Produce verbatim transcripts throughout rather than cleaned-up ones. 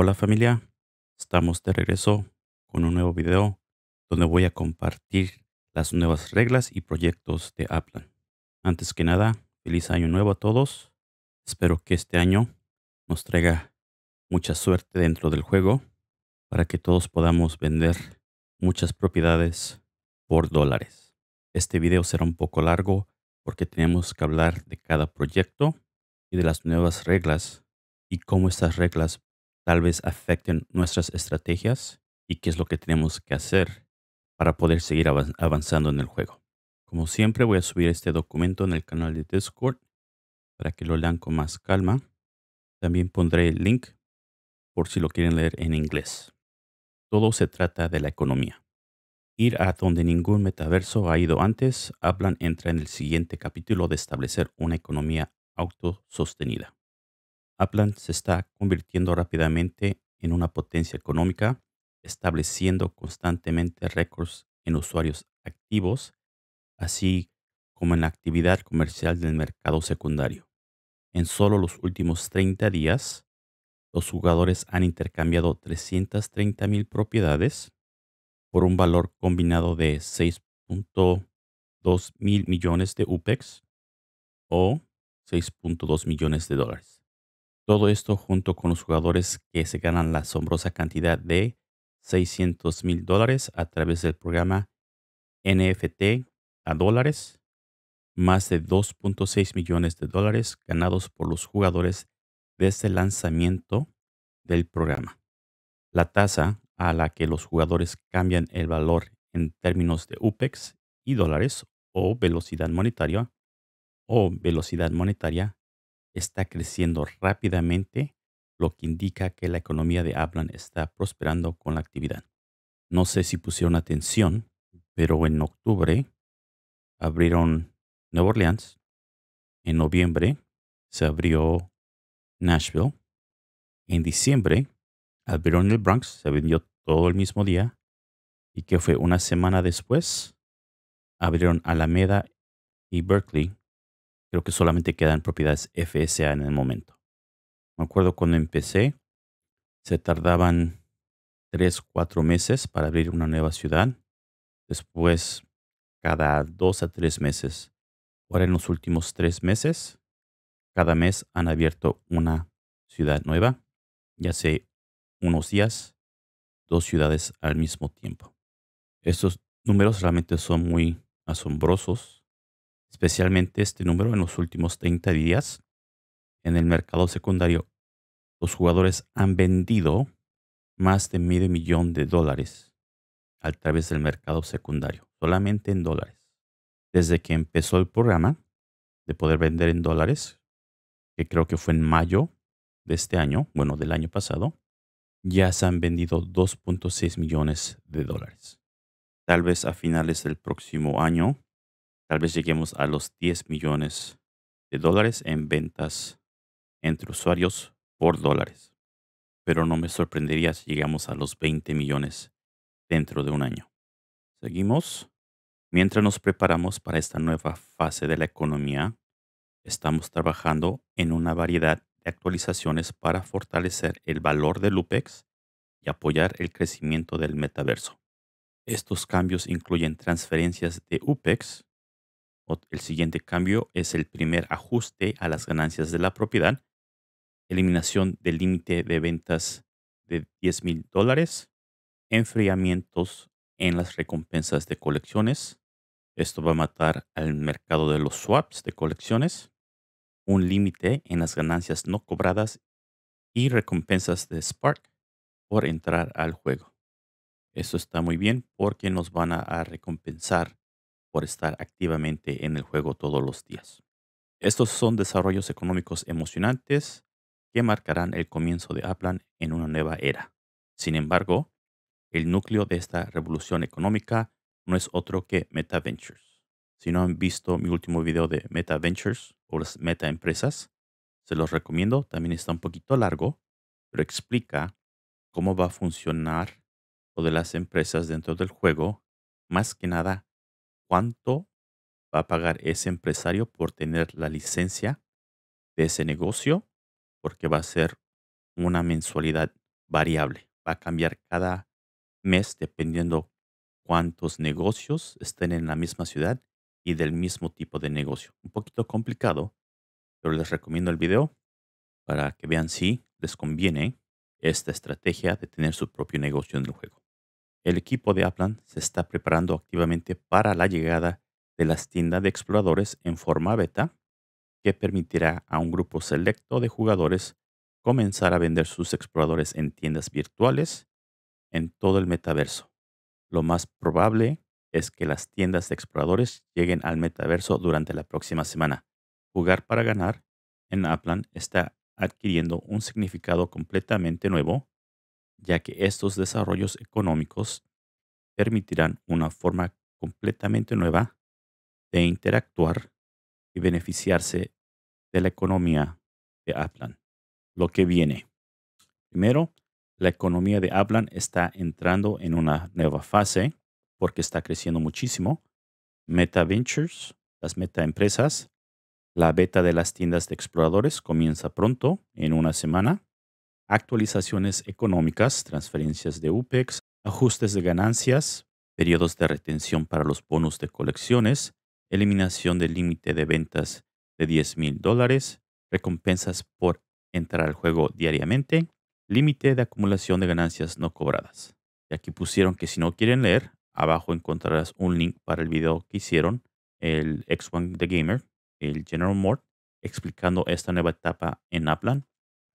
Hola familia, estamos de regreso con un nuevo video donde voy a compartir las nuevas reglas y proyectos de Upland. Antes que nada, feliz año nuevo a todos. Espero que este año nos traiga mucha suerte dentro del juego para que todos podamos vender muchas propiedades por dólares. Este video será un poco largo porque tenemos que hablar de cada proyecto y de las nuevas reglas y cómo estas reglas tal vez afecten nuestras estrategias y qué es lo que tenemos que hacer para poder seguir avanzando en el juego. Como siempre, voy a subir este documento en el canal de Discord para que lo lean con más calma. También pondré el link por si lo quieren leer en inglés. Todo se trata de la economía. Ir a donde ningún metaverso ha ido antes. Upland entra en el siguiente capítulo de establecer una economía autosostenida. Upland se está convirtiendo rápidamente en una potencia económica, estableciendo constantemente récords en usuarios activos, así como en la actividad comercial del mercado secundario. En solo los últimos treinta días, los jugadores han intercambiado trescientas treinta mil propiedades por un valor combinado de seis punto dos mil millones de U P E X o seis punto dos millones de dólares. Todo esto junto con los jugadores que se ganan la asombrosa cantidad de seiscientos mil dólares a través del programa N F T a dólares, más de dos punto seis millones de dólares ganados por los jugadores desde el lanzamiento del programa. La tasa a la que los jugadores cambian el valor en términos de U P E X y dólares o velocidad monetaria o velocidad monetaria está creciendo rápidamente, lo que indica que la economía de Upland está prosperando con la actividad. No sé si pusieron atención, pero en octubre abrieron Nueva Orleans, en noviembre se abrió Nashville, en diciembre abrieron el Bronx, se vendió todo el mismo día, y que fue una semana después, abrieron Alameda y Berkeley. Creo que solamente quedan propiedades F S A en el momento. Me acuerdo cuando empecé, se tardaban tres, cuatro meses para abrir una nueva ciudad. Después, cada dos a tres meses. Ahora en los últimos tres meses, cada mes han abierto una ciudad nueva. Y hace unos días, dos ciudades al mismo tiempo. Estos números realmente son muy asombrosos. Especialmente este número en los últimos treinta días. En el mercado secundario, los jugadores han vendido más de medio millón de dólares a través del mercado secundario, solamente en dólares. Desde que empezó el programa de poder vender en dólares, que creo que fue en mayo de este año, bueno, del año pasado, ya se han vendido dos punto seis millones de dólares. Tal vez a finales del próximo año, tal vez lleguemos a los diez millones de dólares en ventas entre usuarios por dólares. Pero no me sorprendería si llegamos a los veinte millones dentro de un año. Seguimos. Mientras nos preparamos para esta nueva fase de la economía, estamos trabajando en una variedad de actualizaciones para fortalecer el valor del U P E X y apoyar el crecimiento del metaverso. Estos cambios incluyen transferencias de U P E X. El siguiente cambio es el primer ajuste a las ganancias de la propiedad, eliminación del límite de ventas de diez mil dólares, enfriamientos en las recompensas de colecciones. Esto va a matar al mercado de los swaps de colecciones, un límite en las ganancias no cobradas y recompensas de Sparks por entrar al juego. Esto está muy bien porque nos van a recompensar por estar activamente en el juego todos los días. Estos son desarrollos económicos emocionantes que marcarán el comienzo de Upland en una nueva era. Sin embargo, el núcleo de esta revolución económica no es otro que Meta Ventures. Si no han visto mi último video de Meta Ventures o las Meta Empresas, se los recomiendo. También está un poquito largo, pero explica cómo va a funcionar lo de las empresas dentro del juego, más que nada cuánto va a pagar ese empresario por tener la licencia de ese negocio, porque va a ser una mensualidad variable. Va a cambiar cada mes dependiendo cuántos negocios estén en la misma ciudad y del mismo tipo de negocio. Un poquito complicado, pero les recomiendo el video para que vean si les conviene esta estrategia de tener su propio negocio en el juego. El equipo de Upland se está preparando activamente para la llegada de las tiendas de exploradores en forma beta, que permitirá a un grupo selecto de jugadores comenzar a vender sus exploradores en tiendas virtuales en todo el metaverso. Lo más probable es que las tiendas de exploradores lleguen al metaverso durante la próxima semana. Jugar para ganar en Upland está adquiriendo un significado completamente nuevo, ya que estos desarrollos económicos permitirán una forma completamente nueva de interactuar y beneficiarse de la economía de Upland. Lo que viene. Primero, la economía de Upland está entrando en una nueva fase porque está creciendo muchísimo. Meta Ventures, las meta empresas, la beta de las tiendas de exploradores comienza pronto, en una semana. Actualizaciones económicas, transferencias de U P E X, ajustes de ganancias, periodos de retención para los bonos de colecciones, eliminación del límite de ventas de diez mil dólares, recompensas por entrar al juego diariamente, límite de acumulación de ganancias no cobradas. Y aquí pusieron que si no quieren leer, abajo encontrarás un link para el video que hicieron, el X uno The Gamer, el General Mort, explicando esta nueva etapa en Upland.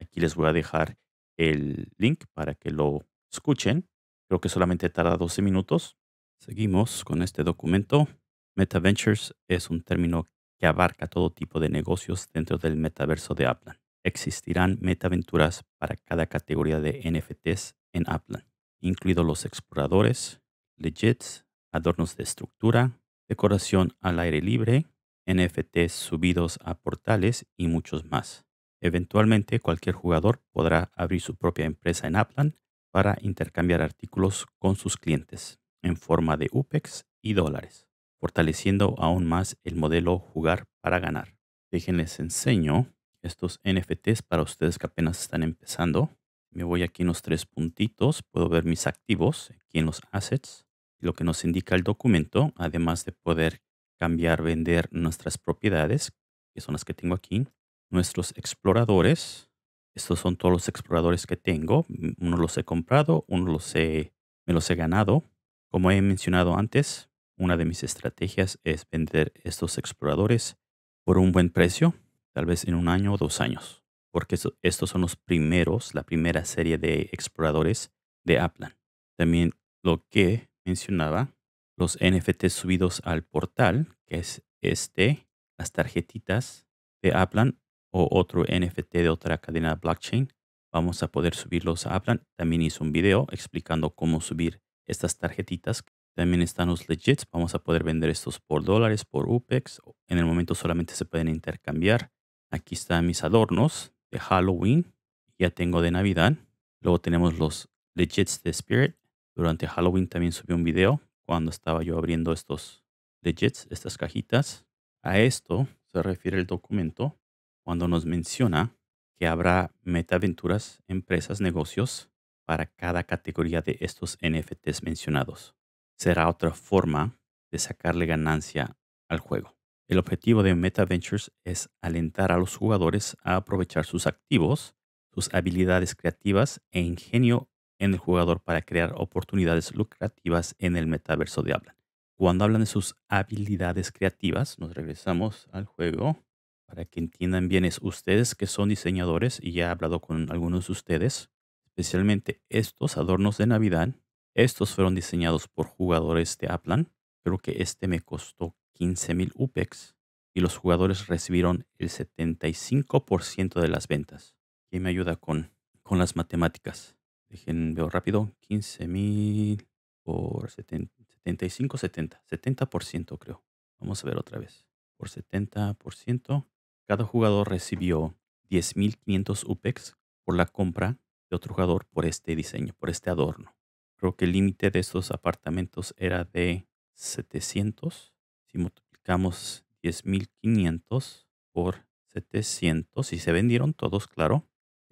Aquí les voy a dejar el link para que lo escuchen. Creo que solamente tarda doce minutos. Seguimos con este documento. Meta Ventures es un término que abarca todo tipo de negocios dentro del metaverso de Upland. Existirán metaventuras para cada categoría de N F Ts en Upland, incluidos los exploradores, legits, adornos de estructura, decoración al aire libre, N F Ts subidos a portales y muchos más. Eventualmente, cualquier jugador podrá abrir su propia empresa en Upland para intercambiar artículos con sus clientes en forma de U P E X y dólares, fortaleciendo aún más el modelo jugar para ganar. Déjenles enseño estos N F Ts para ustedes que apenas están empezando. Me voy aquí en los tres puntitos. Puedo ver mis activos aquí en los assets, lo que nos indica el documento, además de poder cambiar, vender nuestras propiedades, que son las que tengo aquí. Nuestros exploradores. Estos son todos los exploradores que tengo. Uno los he comprado, uno los he, me los he ganado. Como he mencionado antes, una de mis estrategias es vender estos exploradores por un buen precio, tal vez en un año o dos años, porque esto, estos son los primeros, la primera serie de exploradores de Upland. También lo que mencionaba, los N F Ts subidos al portal, que es este, las tarjetitas de Upland o otro N F T de otra cadena blockchain, vamos a poder subirlos a Upland. También hice un video explicando cómo subir estas tarjetitas. También están los legits. Vamos a poder vender estos por dólares, por U P E X. En el momento solamente se pueden intercambiar. Aquí están mis adornos de Halloween. Ya tengo de Navidad. Luego tenemos los legits de Spirit. Durante Halloween también subí un video cuando estaba yo abriendo estos legits, estas cajitas. A esto se refiere el documento cuando nos menciona que habrá metaventuras, empresas, negocios para cada categoría de estos N F Ts mencionados. Será otra forma de sacarle ganancia al juego. El objetivo de Meta Ventures es alentar a los jugadores a aprovechar sus activos, sus habilidades creativas e ingenio en el jugador para crear oportunidades lucrativas en el metaverso de Upland. Cuando hablan de sus habilidades creativas, nos regresamos al juego para que entiendan bien. Es ustedes que son diseñadores, y ya he hablado con algunos de ustedes, especialmente estos adornos de Navidad. Estos fueron diseñados por jugadores de Upland. Creo que este me costó quince mil U P E X y los jugadores recibieron el setenta y cinco por ciento de las ventas. ¿Quién me ayuda con, con las matemáticas? Dejen, veo rápido. quince mil por setenta, setenta y cinco, setenta. setenta por ciento creo. Vamos a ver otra vez. Por setenta por ciento. Cada jugador recibió diez mil quinientos U P E X por la compra de otro jugador por este diseño, por este adorno. Creo que el límite de estos apartamentos era de setecientos. Si multiplicamos diez mil quinientos por setecientos, y se vendieron todos, claro,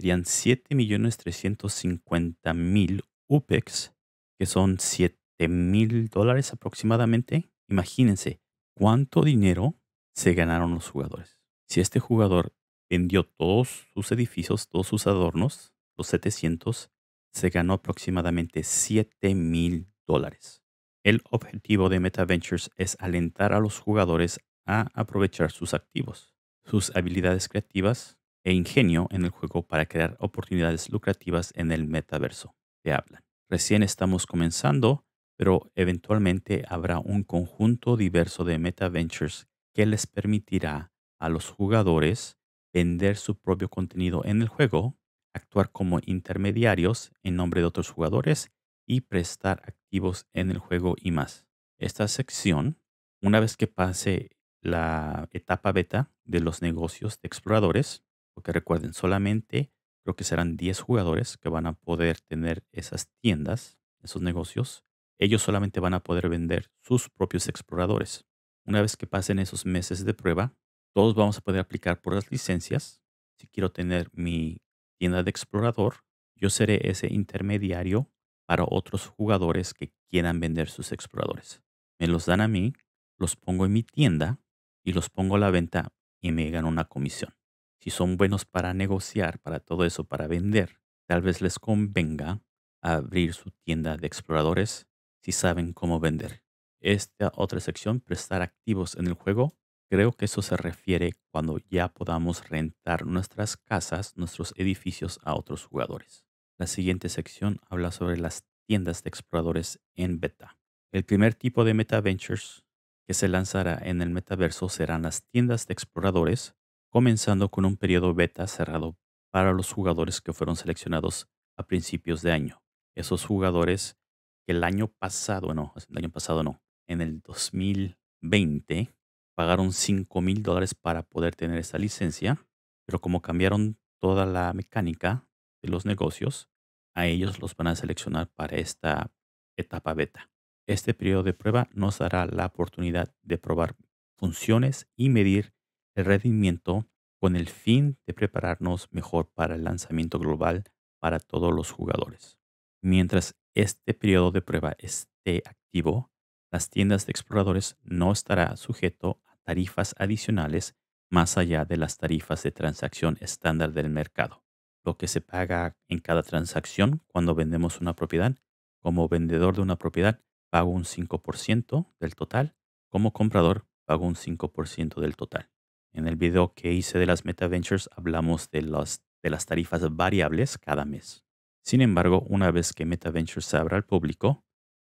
serían siete millones trescientos cincuenta mil U P E X, que son siete mil dólares aproximadamente. Imagínense cuánto dinero se ganaron los jugadores. Si este jugador vendió todos sus edificios, todos sus adornos, los setecientos, se ganó aproximadamente siete mil dólares. El objetivo de Meta Ventures es alentar a los jugadores a aprovechar sus activos, sus habilidades creativas e ingenio en el juego para crear oportunidades lucrativas en el metaverso de Upland. Recién estamos comenzando, pero eventualmente habrá un conjunto diverso de Meta Ventures que les permitirá a los jugadores vender su propio contenido en el juego, actuar como intermediarios en nombre de otros jugadores y prestar activos en el juego y más. Esta sección, una vez que pase la etapa beta de los negocios de exploradores, porque recuerden, solamente creo que serán diez jugadores que van a poder tener esas tiendas, esos negocios. Ellos solamente van a poder vender sus propios exploradores. Una vez que pasen esos meses de prueba, todos vamos a poder aplicar por las licencias. Si quiero tener mi tienda de explorador, yo seré ese intermediario para otros jugadores que quieran vender sus exploradores. Me los dan a mí, los pongo en mi tienda y los pongo a la venta y me gano una comisión. Si son buenos para negociar, para todo eso, para vender, tal vez les convenga abrir su tienda de exploradores si saben cómo vender. Esta otra sección, prestar activos en el juego, creo que eso se refiere cuando ya podamos rentar nuestras casas, nuestros edificios a otros jugadores. La siguiente sección habla sobre las tiendas de exploradores en beta. El primer tipo de Meta Ventures que se lanzará en el metaverso serán las tiendas de exploradores, comenzando con un periodo beta cerrado para los jugadores que fueron seleccionados a principios de año. Esos jugadores que el año pasado, no, el año pasado no, en el dos mil veinte pagaron cinco mil dólares para poder tener esta licencia, pero como cambiaron toda la mecánica de los negocios, a ellos los van a seleccionar para esta etapa beta. Este periodo de prueba nos dará la oportunidad de probar funciones y medir el rendimiento con el fin de prepararnos mejor para el lanzamiento global para todos los jugadores. Mientras este periodo de prueba esté activo, las tiendas de exploradores no estará sujeto a tarifas adicionales más allá de las tarifas de transacción estándar del mercado. Lo que se paga en cada transacción cuando vendemos una propiedad, como vendedor de una propiedad pago un cinco por ciento del total, como comprador pago un cinco por ciento del total. En el video que hice de las Meta Ventures hablamos de, los, de las tarifas variables cada mes. Sin embargo, una vez que Meta Ventures se abra al público,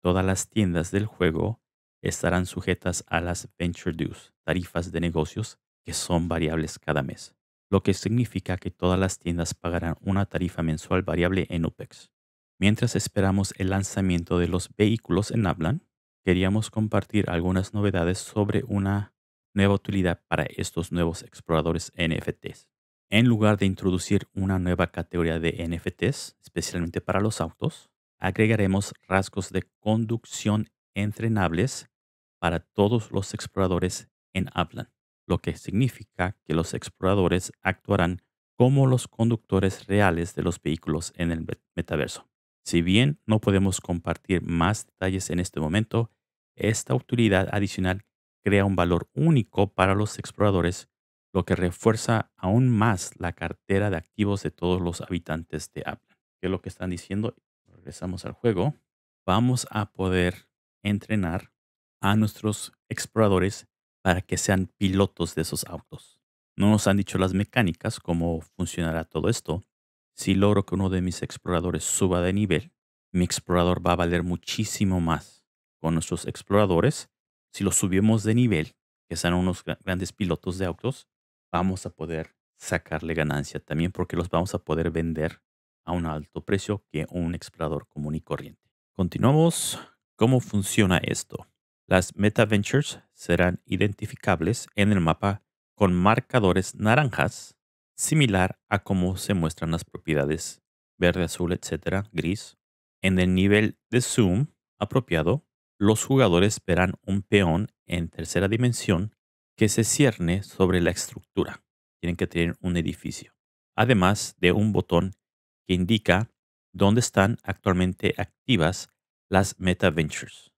todas las tiendas del juego estarán sujetas a las Venture Dues, tarifas de negocios que son variables cada mes, lo que significa que todas las tiendas pagarán una tarifa mensual variable en U P E X. Mientras esperamos el lanzamiento de los vehículos en Upland, queríamos compartir algunas novedades sobre una nueva utilidad para estos nuevos exploradores N F Ts. En lugar de introducir una nueva categoría de N F Ts, especialmente para los autos, agregaremos rasgos de conducción entrenables para todos los exploradores en Upland, lo que significa que los exploradores actuarán como los conductores reales de los vehículos en el metaverso. Si bien no podemos compartir más detalles en este momento, esta utilidad adicional crea un valor único para los exploradores, lo que refuerza aún más la cartera de activos de todos los habitantes de Upland. ¿Qué es lo que están diciendo? Regresamos al juego. Vamos a poder entrenar a nuestros exploradores para que sean pilotos de esos autos. No nos han dicho las mecánicas, cómo funcionará todo esto. Si logro que uno de mis exploradores suba de nivel, mi explorador va a valer muchísimo más. Con nuestros exploradores, si los subimos de nivel, que sean unos grandes pilotos de autos, vamos a poder sacarle ganancia también porque los vamos a poder vender a un alto precio que un explorador común y corriente. Continuamos. ¿Cómo funciona esto? Las Meta Ventures serán identificables en el mapa con marcadores naranjas, similar a cómo se muestran las propiedades verde, azul, etcétera, gris. En el nivel de zoom apropiado, los jugadores verán un peón en tercera dimensión que se cierne sobre la estructura. Tienen que tener un edificio. además de un botón que indica dónde están actualmente activas las Meta Ventures,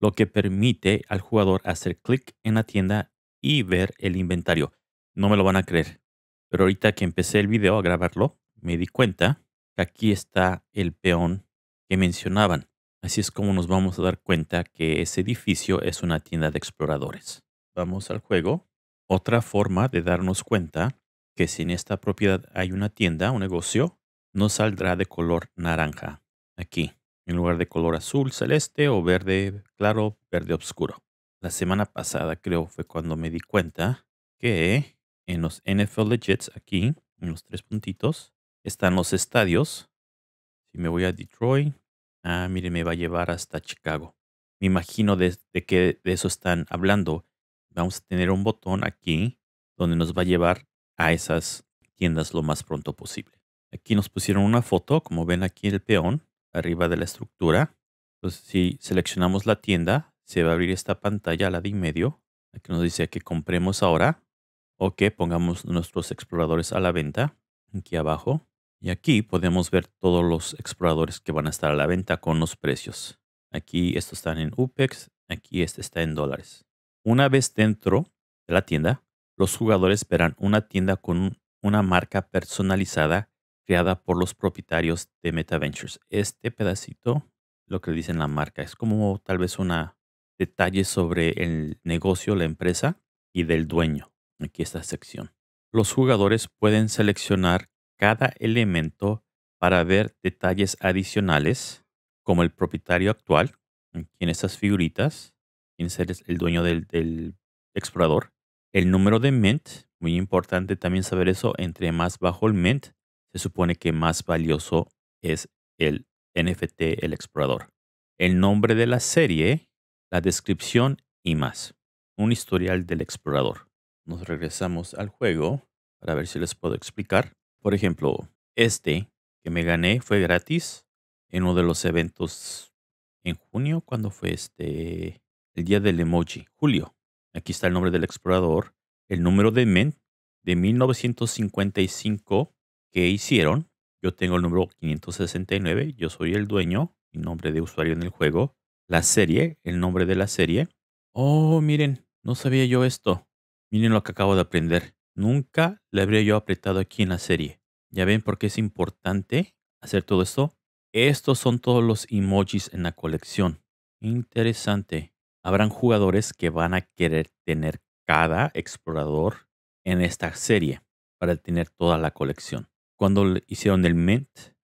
lo que permite al jugador hacer clic en la tienda y ver el inventario. No me lo van a creer, pero ahorita que empecé el video a grabarlo, me di cuenta que aquí está el peón que mencionaban. Así es como nos vamos a dar cuenta que ese edificio es una tienda de exploradores. Vamos al juego. Otra forma de darnos cuenta que si en esta propiedad hay una tienda, un negocio, nos saldrá de color naranja. Aquí, en lugar de color azul, celeste o verde claro, verde oscuro. La semana pasada creo fue cuando me di cuenta que en los N F L Legends, aquí, en los tres puntitos, están los estadios. Si me voy a Detroit, ah, mire, me va a llevar hasta Chicago. Me imagino de, de que de eso están hablando. Vamos a tener un botón aquí donde nos va a llevar a esas tiendas lo más pronto posible. Aquí nos pusieron una foto, como ven aquí el peón, arriba de la estructura. Entonces, si seleccionamos la tienda, se va a abrir esta pantalla, la de en medio. Aquí nos dice que compremos ahora o que pongamos nuestros exploradores a la venta, aquí abajo. Y aquí podemos ver todos los exploradores que van a estar a la venta con los precios. Aquí estos están en U P E X, aquí este está en dólares. Una vez dentro de la tienda, los jugadores verán una tienda con una marca personalizada creada por los propietarios de Meta Ventures. Este pedacito, lo que dicen la marca, es como tal vez un detalle sobre el negocio, la empresa y del dueño. Aquí esta sección. Los jugadores pueden seleccionar cada elemento para ver detalles adicionales, como el propietario actual, aquí en estas figuritas, quién es el dueño del, del explorador. El número de mint, muy importante también saber eso, entre más bajo el mint, se supone que más valioso es el N F T, el explorador. El nombre de la serie, la descripción y más. Un historial del explorador. Nos regresamos al juego para ver si les puedo explicar. Por ejemplo, este que me gané fue gratis en uno de los eventos en junio, cuando fue este... el día del emoji, julio. Aquí está el nombre del explorador, el número de mint de mil novecientos cincuenta y cinco que hicieron. Yo tengo el número quinientos sesenta y nueve, yo soy el dueño, mi nombre de usuario en el juego. La serie, el nombre de la serie. Oh, miren, no sabía yo esto. Miren lo que acabo de aprender. Nunca le habría yo apretado aquí en la serie. ¿Ya ven por qué es importante hacer todo esto? Estos son todos los emojis en la colección. Interesante. Habrán jugadores que van a querer tener cada explorador en esta serie para tener toda la colección. Cuando hicieron el mint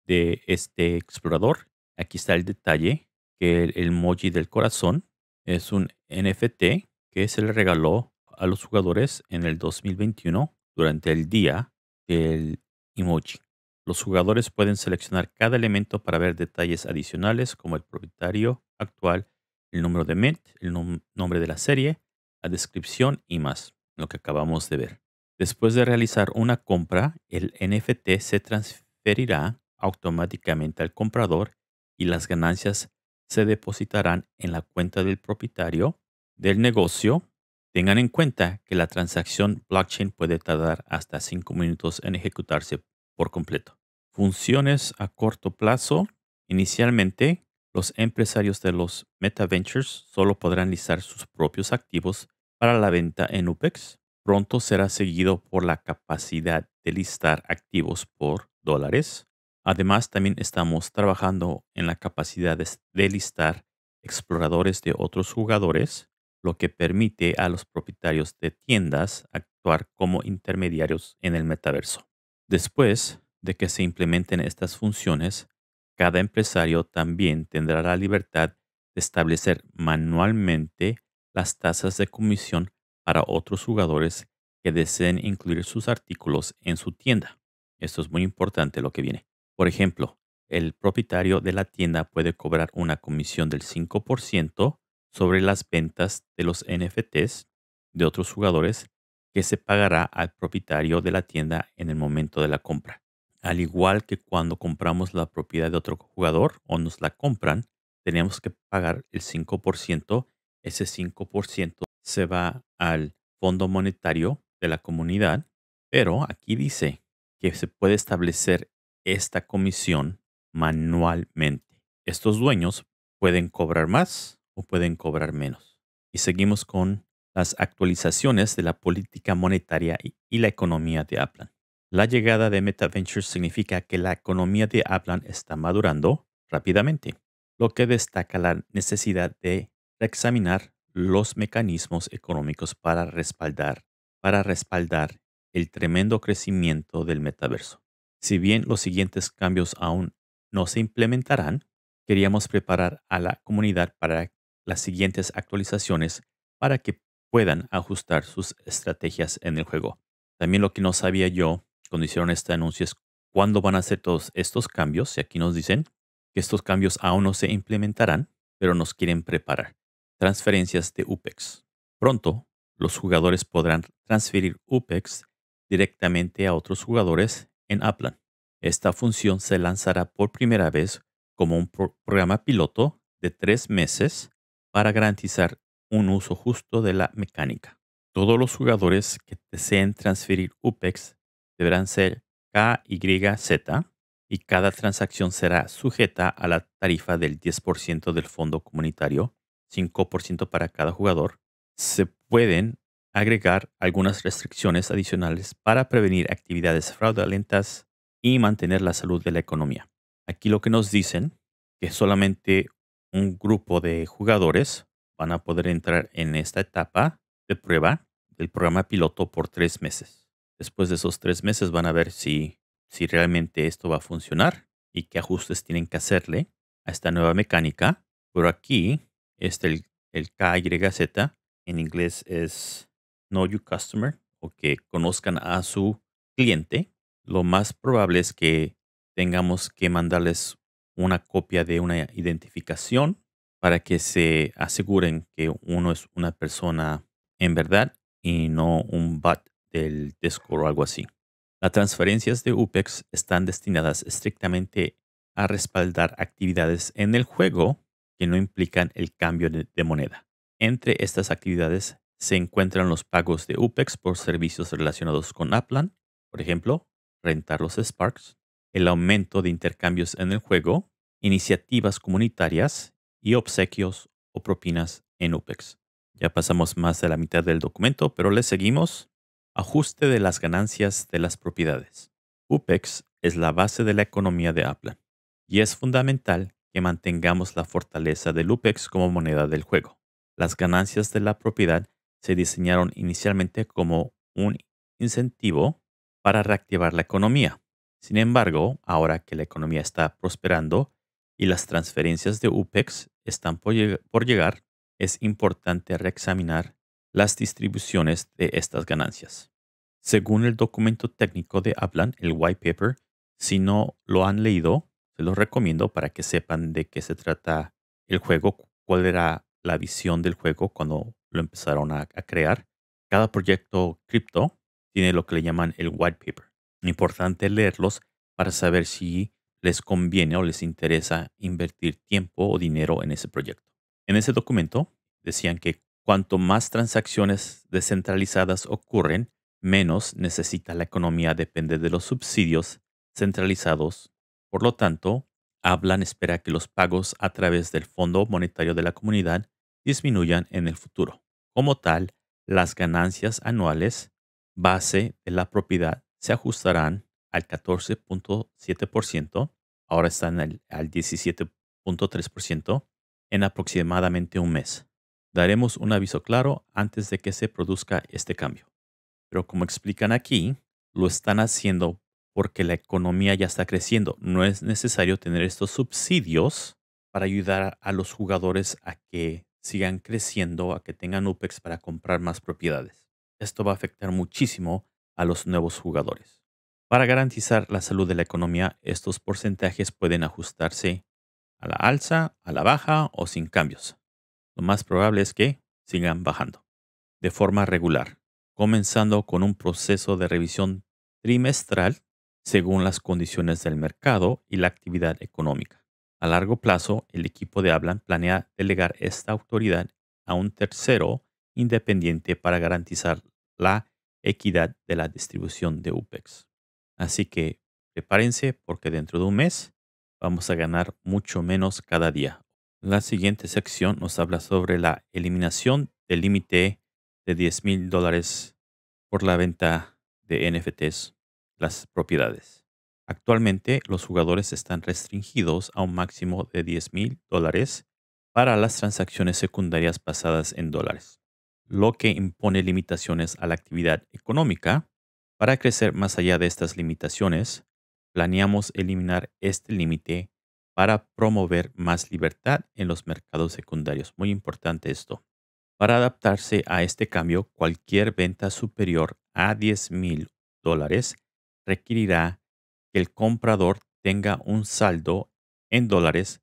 de este explorador, aquí está el detalle que el emoji del corazón es un N F T que se le regaló a los jugadores en el dos mil veintiuno durante el día del emoji. Los jugadores pueden seleccionar cada elemento para ver detalles adicionales como el propietario actual, el número de mint, el nom- nombre de la serie, la descripción y más, lo que acabamos de ver. Después de realizar una compra, el N F T se transferirá automáticamente al comprador y las ganancias se depositarán en la cuenta del propietario del negocio. Tengan en cuenta que la transacción blockchain puede tardar hasta cinco minutos en ejecutarse por completo. Funciones a corto plazo. Inicialmente, los empresarios de los Meta Ventures solo podrán listar sus propios activos para la venta en U P E X. Pronto será seguido por la capacidad de listar activos por dólares. Además, también estamos trabajando en la capacidad de listar exploradores de otros jugadores, lo que permite a los propietarios de tiendas actuar como intermediarios en el metaverso. Después de que se implementen estas funciones, cada empresario también tendrá la libertad de establecer manualmente las tasas de comisión para otros jugadores que deseen incluir sus artículos en su tienda. Esto es muy importante lo que viene. Por ejemplo, el propietario de la tienda puede cobrar una comisión del cinco por ciento sobre las ventas de los N F Ts de otros jugadores que se pagará al propietario de la tienda en el momento de la compra. Al igual que cuando compramos la propiedad de otro jugador o nos la compran, tenemos que pagar el cinco por ciento. Ese cinco por ciento se va al fondo monetario de la comunidad. Pero aquí dice que se puede establecer esta comisión manualmente. Estos dueños pueden cobrar más o pueden cobrar menos. Y seguimos con las actualizaciones de la política monetaria y la economía de Upland. La llegada de Meta Ventures significa que la economía de Upland está madurando rápidamente, lo que destaca la necesidad de reexaminar los mecanismos económicos para respaldar, para respaldar el tremendo crecimiento del metaverso. Si bien los siguientes cambios aún no se implementarán, queríamos preparar a la comunidad para las siguientes actualizaciones para que puedan ajustar sus estrategias en el juego. También lo que no sabía yo cuando hicieron este anuncio es cuándo van a hacer todos estos cambios. Y aquí nos dicen que estos cambios aún no se implementarán, pero nos quieren preparar. Transferencias de U P E X. Pronto, los jugadores podrán transferir U P E X directamente a otros jugadores en Upland. Esta función se lanzará por primera vez como un pro- programa piloto de tres meses para garantizar un uso justo de la mecánica. Todos los jugadores que deseen transferir U P E X deberán ser K Y Z y cada transacción será sujeta a la tarifa del diez por ciento del fondo comunitario, cinco por ciento para cada jugador. Se pueden agregar algunas restricciones adicionales para prevenir actividades fraudulentas y mantener la salud de la economía. Aquí lo que nos dicen que solamente un grupo de jugadores van a poder entrar en esta etapa de prueba del programa piloto por tres meses. Después de esos tres meses van a ver si, si realmente esto va a funcionar y qué ajustes tienen que hacerle a esta nueva mecánica. Pero aquí este el, el K Y Z en inglés es Know Your Customer, o que conozcan a su cliente. Lo más probable es que tengamos que mandarles una copia de una identificación para que se aseguren que uno es una persona en verdad y no un bot del Discord o algo así. Las transferencias de U P E X están destinadas estrictamente a respaldar actividades en el juego que no implican el cambio de, de moneda. Entre estas actividades se encuentran los pagos de U P E X por servicios relacionados con Upland, por ejemplo, rentar los Sparks, el aumento de intercambios en el juego, iniciativas comunitarias y obsequios o propinas en U P E X. Ya pasamos más de la mitad del documento, pero le seguimos. Ajuste de las ganancias de las propiedades. U P E X es la base de la economía de Upland y es fundamental que mantengamos la fortaleza del U P E X como moneda del juego. Las ganancias de la propiedad se diseñaron inicialmente como un incentivo para reactivar la economía. Sin embargo, ahora que la economía está prosperando y las transferencias de U P E X están por, lleg- por llegar, es importante reexaminar las distribuciones de estas ganancias. Según el documento técnico de Upland, el White Paper, si no lo han leído, se los recomiendo para que sepan de qué se trata el juego, cuál era la visión del juego cuando lo empezaron a, a crear. Cada proyecto cripto tiene lo que le llaman el White Paper. Importante leerlos para saber si les conviene o les interesa invertir tiempo o dinero en ese proyecto. En ese documento decían que cuanto más transacciones descentralizadas ocurren, menos necesita la economía depende de los subsidios centralizados. Por lo tanto, Upland espera que los pagos a través del Fondo Monetario de la Comunidad disminuyan en el futuro. Como tal, las ganancias anuales base de la propiedad se ajustarán al catorce punto siete por ciento, ahora están al, al diecisiete punto tres por ciento, en aproximadamente un mes. Daremos un aviso claro antes de que se produzca este cambio. Pero como explican aquí, lo están haciendo porque la economía ya está creciendo. No es necesario tener estos subsidios para ayudar a los jugadores a que sigan creciendo, a que tengan U P E X para comprar más propiedades. Esto va a afectar muchísimo a los nuevos jugadores. Para garantizar la salud de la economía, estos porcentajes pueden ajustarse a la alza, a la baja o sin cambios. Lo más probable es que sigan bajando de forma regular, comenzando con un proceso de revisión trimestral según las condiciones del mercado y la actividad económica. A largo plazo, el equipo de Upland planea delegar esta autoridad a un tercero independiente para garantizar la equidad de la distribución de U P E X. Así que prepárense porque dentro de un mes vamos a ganar mucho menos cada día. La siguiente sección nos habla sobre la eliminación del límite de diez mil dólares por la venta de N F Ts, las propiedades. Actualmente los jugadores están restringidos a un máximo de diez mil dólares para las transacciones secundarias basadas en dólares, lo que impone limitaciones a la actividad económica. Para crecer más allá de estas limitaciones, planeamos eliminar este límite para promover más libertad en los mercados secundarios. Muy importante esto. Para adaptarse a este cambio, cualquier venta superior a diez mil dólares requerirá que el comprador tenga un saldo en dólares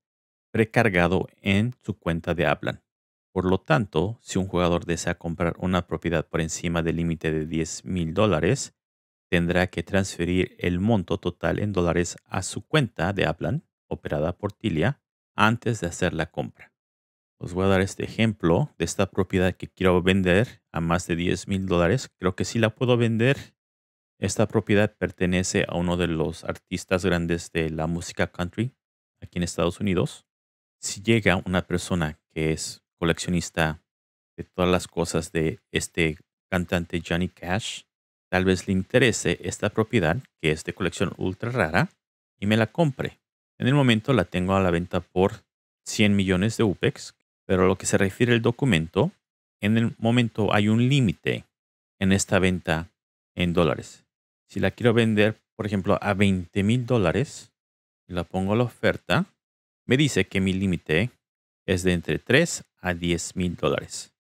precargado en su cuenta de Upland. Por lo tanto, si un jugador desea comprar una propiedad por encima del límite de diez mil dólares, tendrá que transferir el monto total en dólares a su cuenta de Upland, operada por Tilia, antes de hacer la compra. Os voy a dar este ejemplo de esta propiedad que quiero vender a más de diez mil dólares. Creo que sí la puedo vender. Esta propiedad pertenece a uno de los artistas grandes de la música country aquí en Estados Unidos. Si llega una persona que es coleccionista de todas las cosas de este cantante Johnny Cash, tal vez le interese esta propiedad que es de colección ultra rara y me la compre. En el momento la tengo a la venta por cien millones de U P E X, pero a lo que se refiere el documento, en el momento hay un límite en esta venta en dólares. Si la quiero vender, por ejemplo, a veinte mil dólares y la pongo a la oferta, me dice que mi límite es de entre tres a diez mil dólares.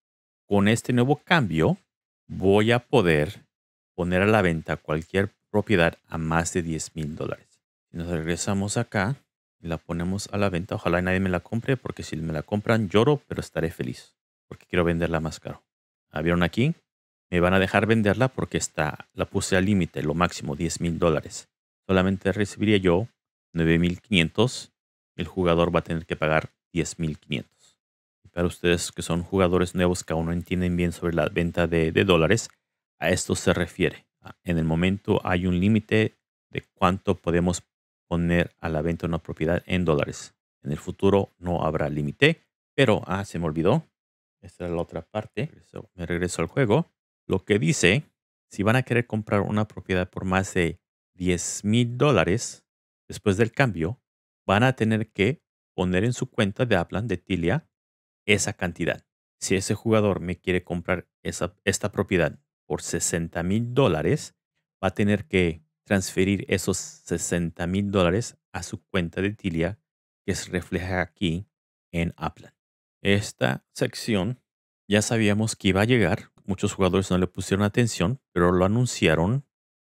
Con este nuevo cambio voy a poder poner a la venta cualquier propiedad a más de diez mil dólares. Si nos regresamos acá y la ponemos a la venta, ojalá nadie me la compre, porque si me la compran lloro, pero estaré feliz porque quiero venderla más caro. ¿La vieron aquí? Me van a dejar venderla porque está, la puse al límite, lo máximo diez mil dólares. Solamente recibiría yo nueve mil quinientos. El jugador va a tener que pagar diez mil quinientos. Para ustedes que son jugadores nuevos que aún no entienden bien sobre la venta de, de dólares, a esto se refiere. En el momento hay un límite de cuánto podemos poner a la venta una propiedad en dólares. En el futuro no habrá límite, pero ah, se me olvidó. Esta es la otra parte. Me regreso al juego. Lo que dice, si van a querer comprar una propiedad por más de diez mil dólares después del cambio, van a tener que poner en su cuenta de Upland de Tilia esa cantidad. Si ese jugador me quiere comprar esa, esta propiedad por sesenta mil dólares, va a tener que transferir esos sesenta mil dólares a su cuenta de Tilia, que se refleja aquí en Upland. Esta sección ya sabíamos que iba a llegar. Muchos jugadores no le pusieron atención, pero lo anunciaron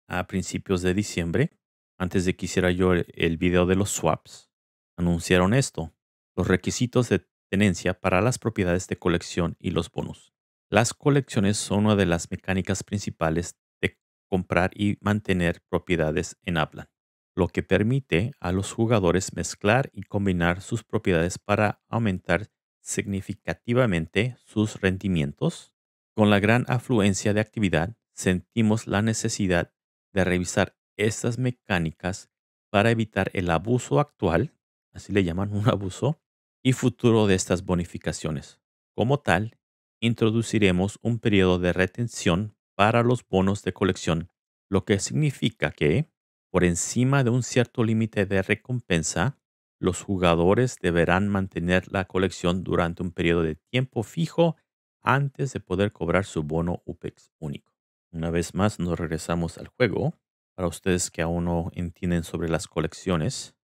a principios de diciembre, antes de que hiciera yo el, el video de los swaps. Anunciaron esto, los requisitos de tenencia para las propiedades de colección y los bonus. Las colecciones son una de las mecánicas principales de comprar y mantener propiedades en Upland, lo que permite a los jugadores mezclar y combinar sus propiedades para aumentar significativamente sus rendimientos. Con la gran afluencia de actividad, sentimos la necesidad de revisar estas mecánicas para evitar el abuso actual, así le llaman, un abuso, y futuro de estas bonificaciones. Como tal, introduciremos un periodo de retención para los bonos de colección, lo que significa que, por encima de un cierto límite de recompensa, los jugadores deberán mantener la colección durante un periodo de tiempo fijo antes de poder cobrar su bono U P E X único. Una vez más, nos regresamos al juego. Para ustedes que aún no entienden sobre las colecciones,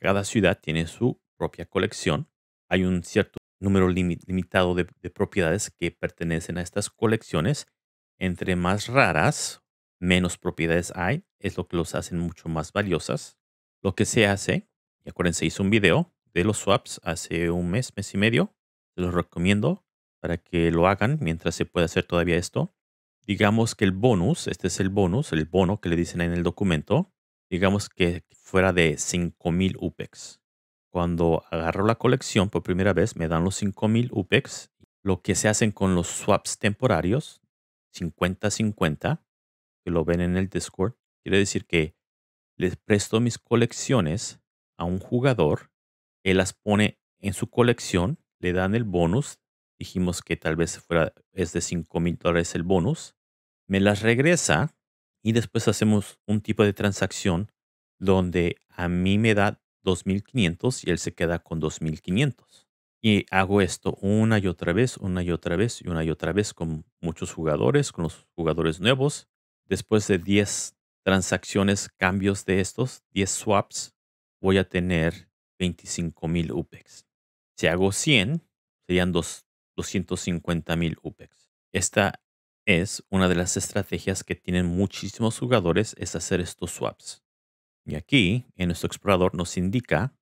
cada ciudad tiene su propia colección. Hay un cierto número lim- limitado de, de propiedades que pertenecen a estas colecciones. Entre más raras, menos propiedades hay. Es lo que los hacen mucho más valiosas. Lo que se hace, y acuérdense, hice un video de los swaps hace un mes, mes y medio. Se los recomiendo para que lo hagan mientras se puede hacer todavía esto. Digamos que el bonus, este es el bonus, el bono que le dicen en el documento, digamos que fuera de cinco mil U P E X. Cuando agarro la colección por primera vez, me dan los cinco mil U P E X. Lo que se hacen con los swaps temporarios, cincuenta cincuenta, que lo ven en el Discord, quiere decir que les presto mis colecciones a un jugador, él las pone en su colección, le dan el bonus, dijimos que tal vez fuera, es de cinco mil dólares el bonus, me las regresa y después hacemos un tipo de transacción donde a mí me da dos mil quinientos y él se queda con dos mil quinientos. Y hago esto una y otra vez, una y otra vez y una y otra vez con muchos jugadores, con los jugadores nuevos. Después de diez transacciones, cambios de estos, diez swaps, voy a tener veinticinco mil U P E X. Si hago cien, serían doscientos cincuenta mil U P E X. Esta es una de las estrategias que tienen muchísimos jugadores, es hacer estos swaps. Y aquí, en nuestro explorador, nos indica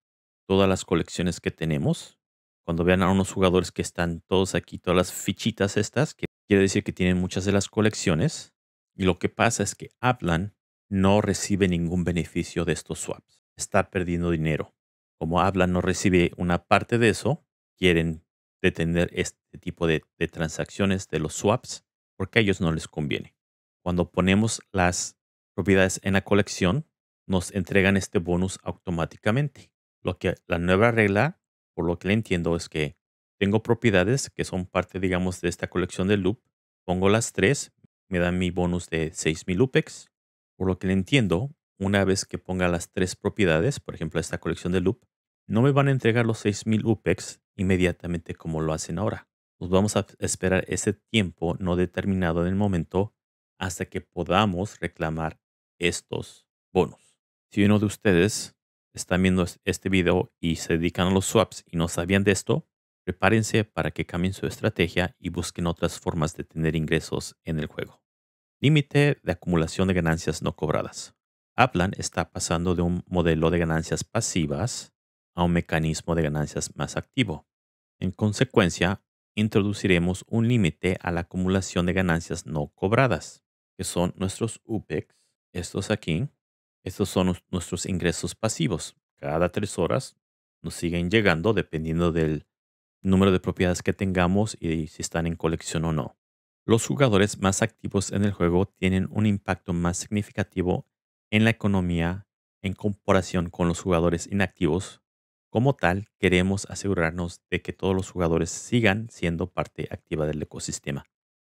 todas las colecciones que tenemos. Cuando vean a unos jugadores que están todos aquí, todas las fichitas estas, que quiere decir que tienen muchas de las colecciones. Y lo que pasa es que Upland no recibe ningún beneficio de estos swaps. Está perdiendo dinero. Como Upland no recibe una parte de eso, quieren detener este tipo de, de transacciones de los swaps porque a ellos no les conviene. Cuando ponemos las propiedades en la colección, nos entregan este bonus automáticamente. Lo que la nueva regla, por lo que le entiendo, es que tengo propiedades que son parte, digamos, de esta colección de loop. Pongo las tres, me dan mi bonus de seis mil U P E X. Por lo que le entiendo, una vez que ponga las tres propiedades, por ejemplo, esta colección de loop, no me van a entregar los seis mil U P E X inmediatamente como lo hacen ahora. Nos vamos a esperar ese tiempo no determinado en el momento hasta que podamos reclamar estos bonos. Si uno de ustedes está viendo este video y se dedican a los swaps y no sabían de esto, prepárense para que cambien su estrategia y busquen otras formas de tener ingresos en el juego. Límite de acumulación de ganancias no cobradas. Upland está pasando de un modelo de ganancias pasivas a un mecanismo de ganancias más activo. En consecuencia, introduciremos un límite a la acumulación de ganancias no cobradas, que son nuestros U P E X, estos aquí. Estos son nuestros ingresos pasivos. Cada tres horas nos siguen llegando dependiendo del número de propiedades que tengamos y si están en colección o no. Los jugadores más activos en el juego tienen un impacto más significativo en la economía en comparación con los jugadores inactivos. Como tal, queremos asegurarnos de que todos los jugadores sigan siendo parte activa del ecosistema.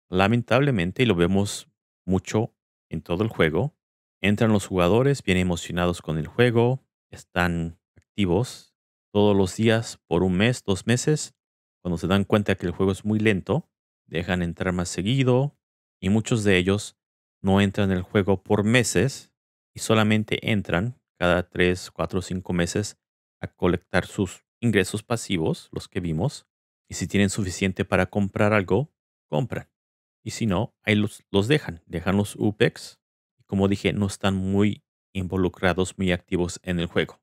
Lamentablemente, y lo vemos mucho en todo el juego, entran los jugadores bien emocionados con el juego, están activos todos los días por un mes, dos meses. Cuando se dan cuenta que el juego es muy lento, dejan entrar más seguido y muchos de ellos no entran en el juego por meses y solamente entran cada tres, cuatro, cinco meses a colectar sus ingresos pasivos, los que vimos. Y si tienen suficiente para comprar algo, compran. Y si no, ahí los, los dejan, dejan los U P E X. Como dije, no están muy involucrados, muy activos en el juego.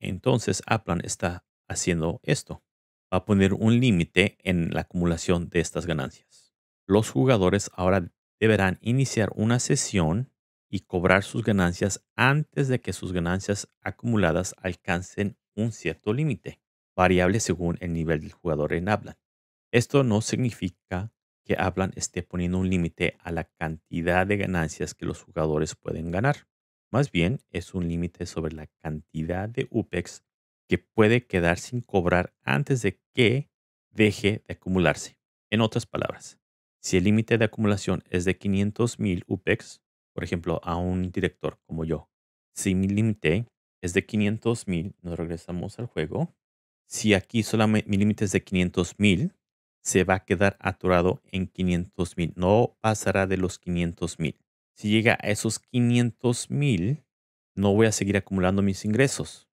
Entonces, Upland está haciendo esto. Va a poner un límite en la acumulación de estas ganancias. Los jugadores ahora deberán iniciar una sesión y cobrar sus ganancias antes de que sus ganancias acumuladas alcancen un cierto límite, variable según el nivel del jugador en Upland. Esto no significa que Upland esté poniendo un límite a la cantidad de ganancias que los jugadores pueden ganar. Más bien, es un límite sobre la cantidad de U P E X que puede quedar sin cobrar antes de que deje de acumularse. En otras palabras, si el límite de acumulación es de quinientos mil U P E X, por ejemplo, a un director como yo, si mi límite es de quinientos mil, nos regresamos al juego. Si aquí solamente mi límite es de quinientos mil, se va a quedar atorado en quinientos mil. No pasará de los quinientos mil. Si llega a esos quinientos mil, no voy a seguir acumulando mis ingresos.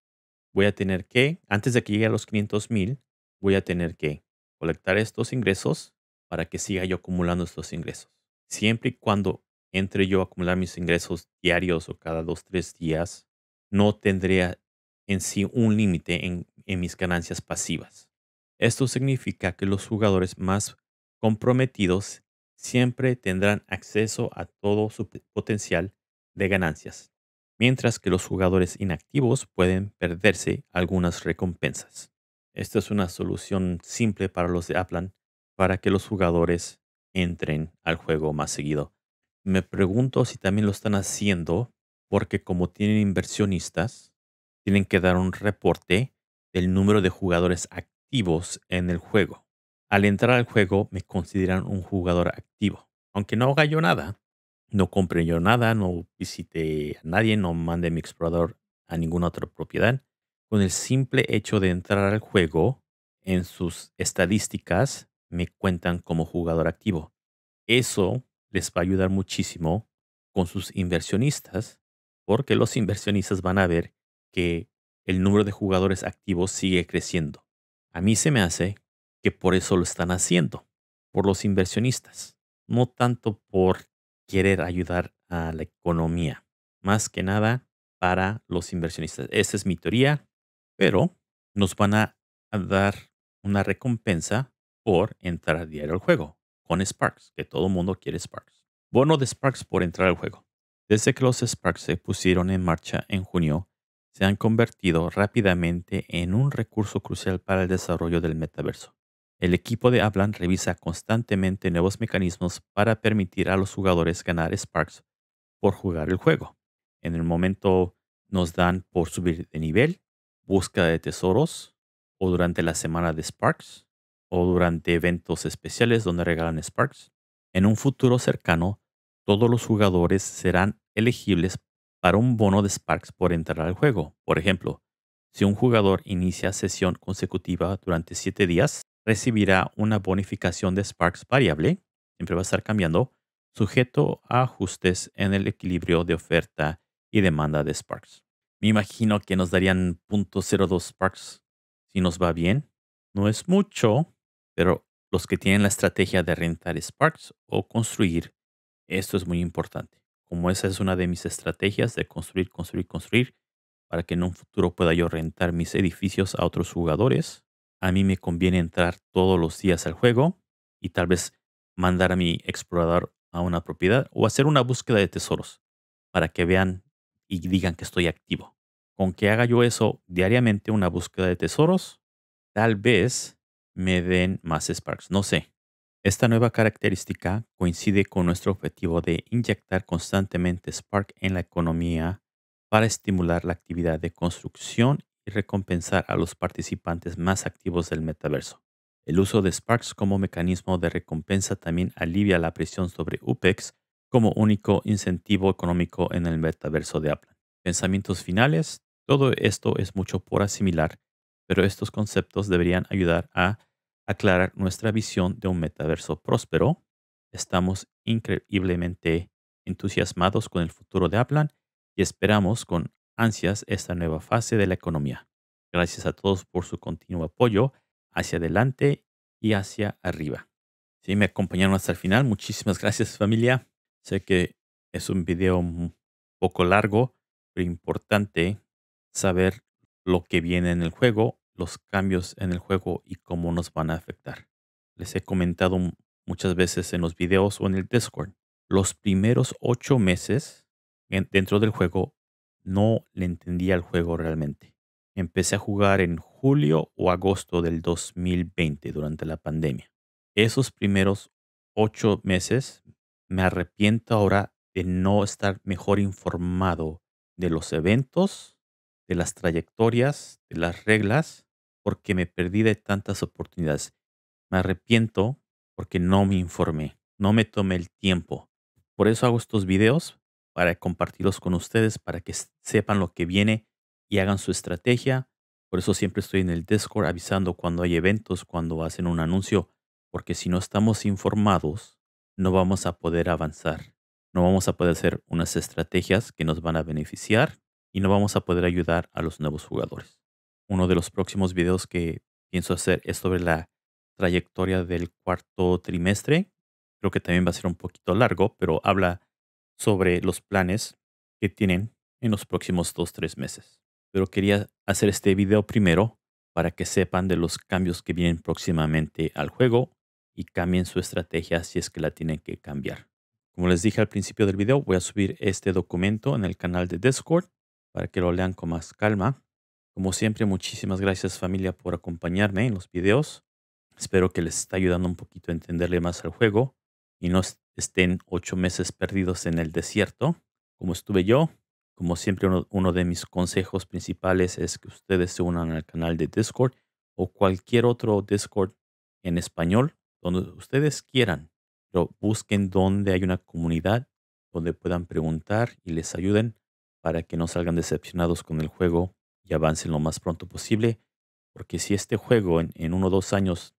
Voy a tener que, antes de que llegue a los quinientos mil, voy a tener que colectar estos ingresos para que siga yo acumulando estos ingresos. Siempre y cuando entre yo a acumular mis ingresos diarios o cada dos, tres días, no tendría en sí un límite en, en mis ganancias pasivas. Esto significa que los jugadores más comprometidos siempre tendrán acceso a todo su potencial de ganancias, mientras que los jugadores inactivos pueden perderse algunas recompensas. Esta es una solución simple para los de Upland para que los jugadores entren al juego más seguido. Me pregunto si también lo están haciendo porque como tienen inversionistas, tienen que dar un reporte del número de jugadores activos en el juego. Al entrar al juego me consideran un jugador activo. Aunque no haga yo nada, no compre yo nada, no visite a nadie, no mande mi explorador a ninguna otra propiedad. Con el simple hecho de entrar al juego, en sus estadísticas me cuentan como jugador activo. Eso les va a ayudar muchísimo con sus inversionistas, porque los inversionistas van a ver que el número de jugadores activos sigue creciendo. A mí se me hace que por eso lo están haciendo, por los inversionistas, no tanto por querer ayudar a la economía, más que nada para los inversionistas. Esa es mi teoría, pero nos van a dar una recompensa por entrar a diario al juego con Sparks, que todo el mundo quiere Sparks. Bono de Sparks por entrar al juego. Desde que los Sparks se pusieron en marcha en junio, se han convertido rápidamente en un recurso crucial para el desarrollo del metaverso. El equipo de Upland revisa constantemente nuevos mecanismos para permitir a los jugadores ganar Sparks por jugar el juego. En el momento nos dan por subir de nivel, búsqueda de tesoros, o durante la semana de Sparks, o durante eventos especiales donde regalan Sparks. En un futuro cercano, todos los jugadores serán elegibles para un bono de Sparks por entrar al juego. Por ejemplo, si un jugador inicia sesión consecutiva durante siete días, recibirá una bonificación de Sparks variable, siempre va a estar cambiando, sujeto a ajustes en el equilibrio de oferta y demanda de Sparks. Me imagino que nos darían cero punto cero dos Sparks si nos va bien. No es mucho, pero los que tienen la estrategia de rentar Sparks o construir, esto es muy importante. Como esa es una de mis estrategias de construir, construir, construir, para que en un futuro pueda yo rentar mis edificios a otros jugadores. A mí me conviene entrar todos los días al juego y tal vez mandar a mi explorador a una propiedad o hacer una búsqueda de tesoros para que vean y digan que estoy activo. Con que haga yo eso diariamente, una búsqueda de tesoros, tal vez me den más Sparks. No sé. Esta nueva característica coincide con nuestro objetivo de inyectar constantemente Spark en la economía para estimular la actividad de construcción y recompensar a los participantes más activos del metaverso. El uso de Sparks como mecanismo de recompensa también alivia la presión sobre U P E X como único incentivo económico en el metaverso de Upland. Pensamientos finales. Todo esto es mucho por asimilar, pero estos conceptos deberían ayudar a aclarar nuestra visión de un metaverso próspero. Estamos increíblemente entusiasmados con el futuro de Upland y esperamos con ansias esta nueva fase de la economía. Gracias a todos por su continuo apoyo hacia adelante y hacia arriba. Si me acompañaron hasta el final, muchísimas gracias, familia. Sé que es un video un poco largo, pero importante saber lo que viene en el juego, los cambios en el juego y cómo nos van a afectar. Les he comentado muchas veces en los videos o en el Discord, los primeros ocho meses dentro del juego no le entendía el juego realmente. Empecé a jugar en julio o agosto del dos mil veinte durante la pandemia. Esos primeros ocho meses me arrepiento ahora de no estar mejor informado de los eventos, de las trayectorias, de las reglas, porque me perdí de tantas oportunidades. Me arrepiento porque no me informé, no me tomé el tiempo. Por eso hago estos videos, para compartirlos con ustedes, para que sepan lo que viene y hagan su estrategia. Por eso siempre estoy en el Discord avisando cuando hay eventos, cuando hacen un anuncio, porque si no estamos informados, no vamos a poder avanzar. No vamos a poder hacer unas estrategias que nos van a beneficiar y no vamos a poder ayudar a los nuevos jugadores. Uno de los próximos videos que pienso hacer es sobre la trayectoria del cuarto trimestre. Creo que también va a ser un poquito largo, pero habla sobre los planes que tienen en los próximos dos a tres meses. Pero quería hacer este video primero para que sepan de los cambios que vienen próximamente al juego y cambien su estrategia si es que la tienen que cambiar. Como les dije al principio del video, voy a subir este documento en el canal de Discord para que lo lean con más calma. Como siempre, muchísimas gracias, familia, por acompañarme en los videos. Espero que les esté ayudando un poquito a entenderle más al juego y no estén ocho meses perdidos en el desierto, como estuve yo, Como siempre, uno, uno de mis consejos principales es que ustedes se unan al canal de Discord o cualquier otro Discord en español, donde ustedes quieran, pero busquen donde hay una comunidad donde puedan preguntar y les ayuden para que no salgan decepcionados con el juego y avancen lo más pronto posible. Porque si este juego en, en uno o dos años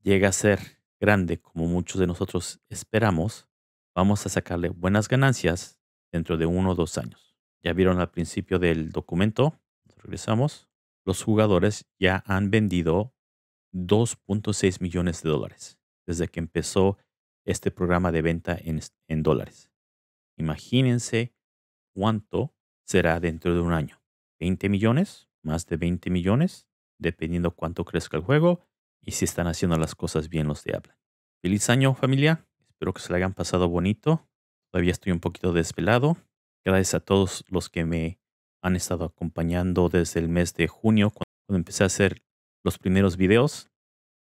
llega a ser grande, como muchos de nosotros esperamos, vamos a sacarle buenas ganancias dentro de uno o dos años. Ya vieron al principio del documento, regresamos, los jugadores ya han vendido dos punto seis millones de dólares desde que empezó este programa de venta en, en dólares. Imagínense cuánto será dentro de un año. ¿veinte millones? Más de veinte millones, dependiendo cuánto crezca el juego y si están haciendo las cosas bien los de Upland. Feliz año, familia. Espero que se la hayan pasado bonito. Todavía estoy un poquito desvelado. Gracias a todos los que me han estado acompañando desde el mes de junio, cuando empecé a hacer los primeros videos.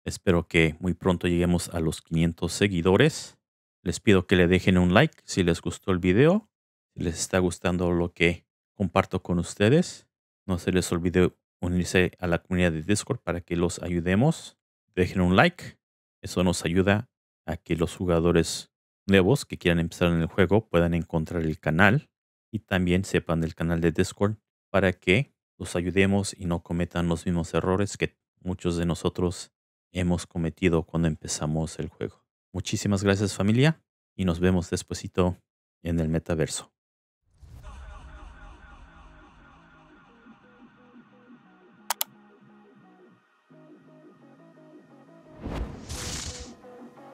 Espero que muy pronto lleguemos a los quinientos seguidores. Les pido que le dejen un like si les gustó el video, si les está gustando lo que comparto con ustedes. No se les olvide unirse a la comunidad de Discord para que los ayudemos. Dejen un like. Eso nos ayuda a que los jugadores nuevos que quieran empezar en el juego puedan encontrar el canal y también sepan del canal de Discord para que los ayudemos y no cometan los mismos errores que muchos de nosotros hemos cometido cuando empezamos el juego. Muchísimas gracias, familia, y nos vemos despuesito en el metaverso.